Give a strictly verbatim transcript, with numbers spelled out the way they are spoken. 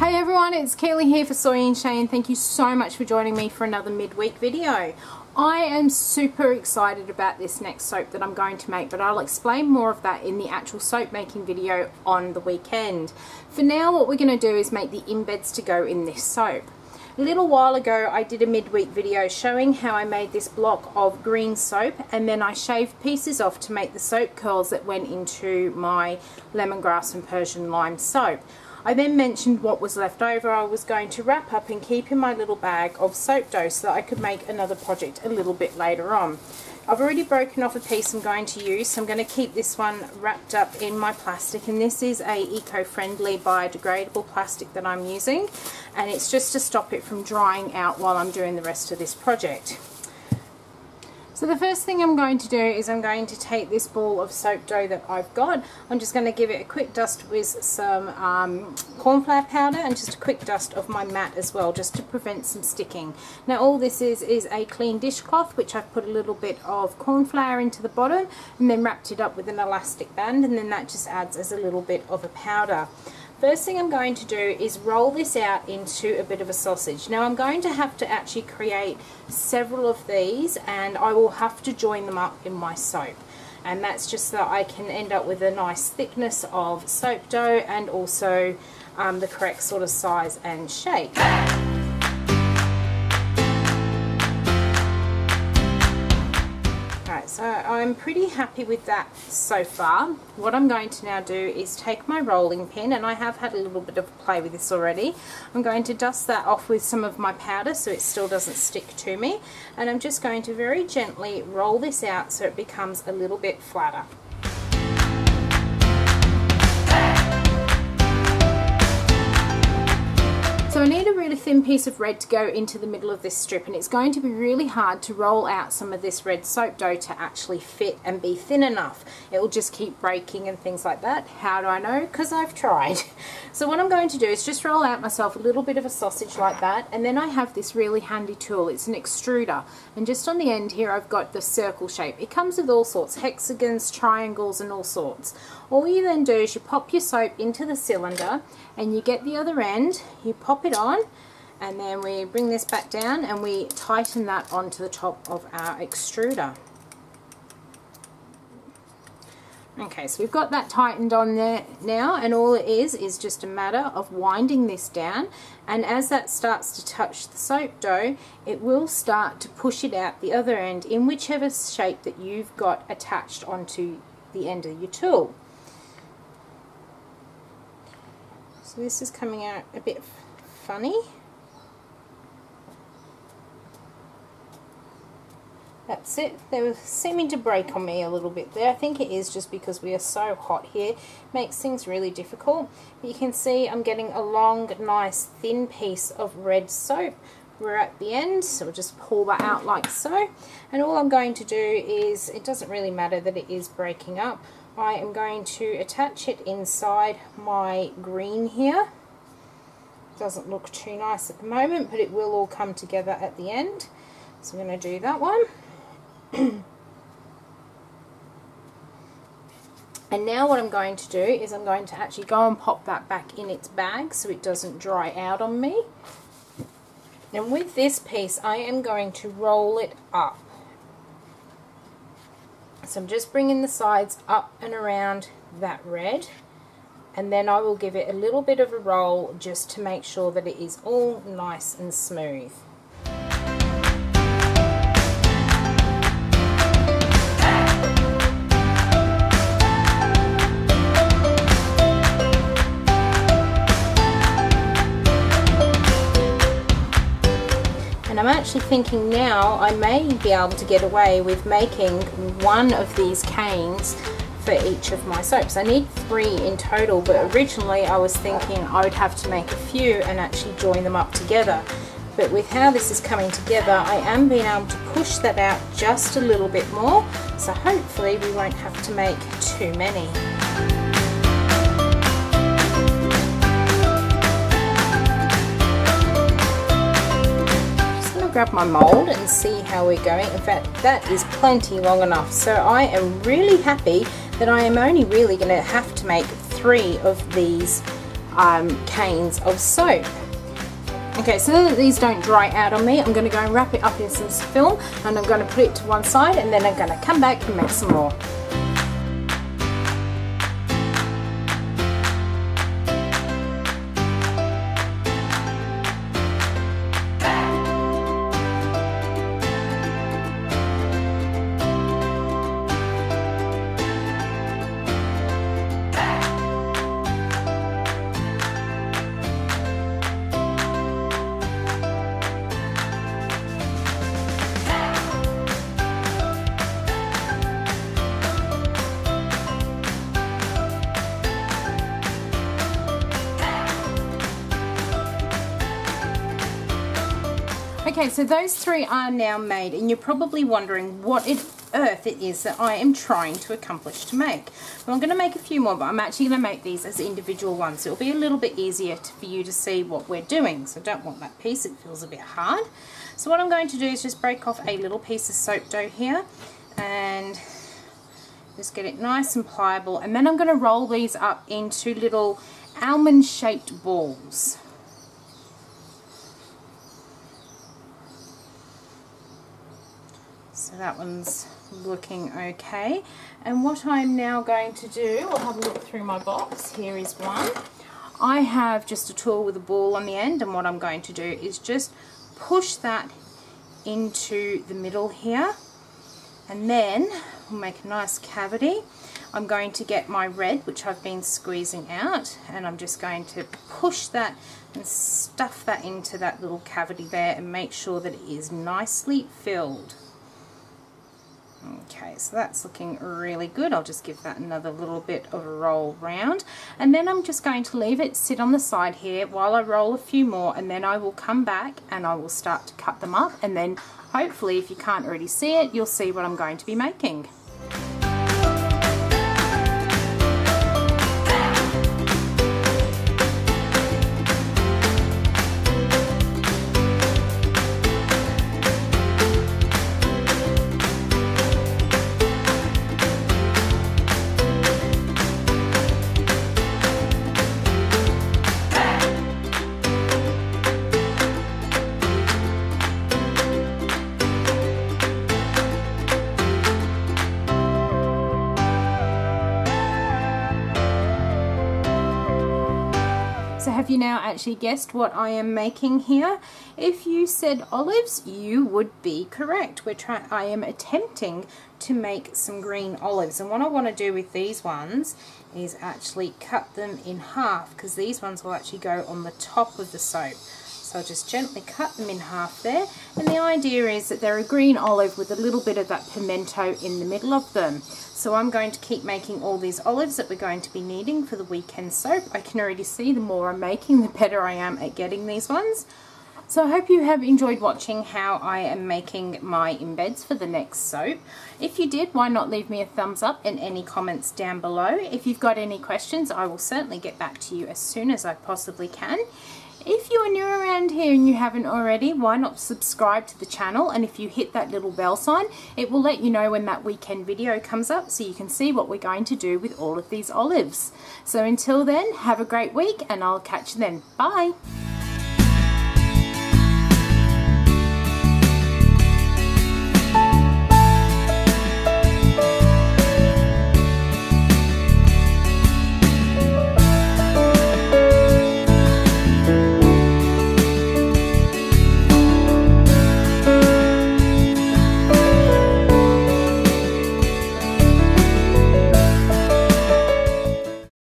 Hey everyone, it's Kelly here for Soy and Shea, and thank you so much for joining me for another midweek video. I am super excited about this next soap that I'm going to make, but I'll explain more of that in the actual soap making video on the weekend. For now, what we're going to do is make the embeds to go in this soap. A little while ago, I did a midweek video showing how I made this block of green soap, and then I shaved pieces off to make the soap curls that went into my lemongrass and Persian lime soap. I then mentioned what was left over I was going to wrap up and keep in my little bag of soap dough so that I could make another project a little bit later on. I've already broken off a piece I'm going to use, so I'm going to keep this one wrapped up in my plastic, and this is a eco-friendly biodegradable plastic that I'm using, and it's just to stop it from drying out while I'm doing the rest of this project. So the first thing I'm going to do is I'm going to take this ball of soap dough that I've got. I'm just going to give it a quick dust with some um, cornflour powder and just a quick dust of my mat as well, just to prevent some sticking. Now all this is is a clean dishcloth, which I've put a little bit of cornflour into the bottom and then wrapped it up with an elastic band, and then that just adds as a little bit of a powder. First thing I'm going to do is roll this out into a bit of a sausage. Now I'm going to have to actually create several of these, and I will have to join them up in my soap. And that's just so that I can end up with a nice thickness of soap dough and also um, the correct sort of size and shape. So I'm pretty happy with that so far. What I'm going to now do is take my rolling pin, and I have had a little bit of play with this already. I'm going to dust that off with some of my powder so it still doesn't stick to me, and I'm just going to very gently roll this out so it becomes a little bit flatter. So I need a really thin piece of red to go into the middle of this strip, and it's going to be really hard to roll out some of this red soap dough to actually fit and be thin enough. It will just keep breaking and things like that. How do I know? Because I've tried. So what I'm going to do is just roll out myself a little bit of a sausage like that, and then I have this really handy tool. It's an extruder, and just on the end here I've got the circle shape. It comes with all sorts, hexagons, triangles and all sorts. All you then do is you pop your soap into the cylinder, and you get the other end, you pop it on, and then we bring this back down and we tighten that onto the top of our extruder. Okay, so we've got that tightened on there now, and all it is is just a matter of winding this down, and as that starts to touch the soap dough, it will start to push it out the other end in whichever shape that you've got attached onto the end of your tool. So this is coming out a bit funny. That's it. They were seeming to break on me a little bit there. I think it is just because we are so hot here. Makes things really difficult. But you can see I'm getting a long, nice, thin piece of red soap. We're at the end, so we'll just pull that out like so. And all I'm going to do is, it doesn't really matter that it is breaking up. I am going to attach it inside my green here. Doesn't look too nice at the moment, but it will all come together at the end. So I'm going to do that one. And now what I'm going to do is I'm going to actually go and pop that back in its bag so it doesn't dry out on me. And with this piece, I am going to roll it up. So I'm just bringing the sides up and around that red, and then I will give it a little bit of a roll just to make sure that it is all nice and smooth. I'm actually thinking now I may be able to get away with making one of these canes for each of my soaps. I need three in total, but originally I was thinking I would have to make a few and actually join them up together. But with how this is coming together, I am being able to push that out just a little bit more, so hopefully we won't have to make too many. Grab my mold and see how we're going. In fact, that is plenty long enough, so I am really happy that I am only really going to have to make three of these um, canes of soap. Okay, so that these don't dry out on me, I'm going to go and wrap it up in some film, and I'm going to put it to one side, and then I'm going to come back and make some more. Okay, so those three are now made, and you're probably wondering what on earth it is that I am trying to accomplish to make. Well, I'm going to make a few more, but I'm actually going to make these as individual ones. It'll be a little bit easier to, for you to see what we're doing. So I don't want that piece, it feels a bit hard. So what I'm going to do is just break off a little piece of soap dough here and just get it nice and pliable. And then I'm going to roll these up into little almond-shaped balls. So that one's looking okay. And what I'm now going to do, I'll have a look through my box. Here is one. I have just a tool with a ball on the end, and what I'm going to do is just push that into the middle here. And then we'll make a nice cavity. I'm going to get my red, which I've been squeezing out, and I'm just going to push that and stuff that into that little cavity there and make sure that it is nicely filled. Okay, so that's looking really good. I'll just give that another little bit of a roll round, and then I'm just going to leave it sit on the side here while I roll a few more, and then I will come back and I will start to cut them up, and then hopefully, if you can't already see it, you'll see what I'm going to be making. So have you now actually guessed what I am making here? If you said olives, you would be correct. We're try I am attempting to make some green olives, and what I want to do with these ones is actually cut them in half, because these ones will actually go on the top of the soap. So I'll just gently cut them in half there, and the idea is that they're a green olive with a little bit of that pimento in the middle of them. So I'm going to keep making all these olives that we're going to be needing for the weekend soap. I can already see the more I'm making, the better I am at getting these ones. So I hope you have enjoyed watching how I am making my embeds for the next soap. If you did, why not leave me a thumbs up and any comments down below. If you've got any questions, I will certainly get back to you as soon as I possibly can. If you are new around here and you haven't already, why not subscribe to the channel, and if you hit that little bell sign, it will let you know when that weekend video comes up, so you can see what we're going to do with all of these olives. So until then, have a great week, and I'll catch you then. Bye!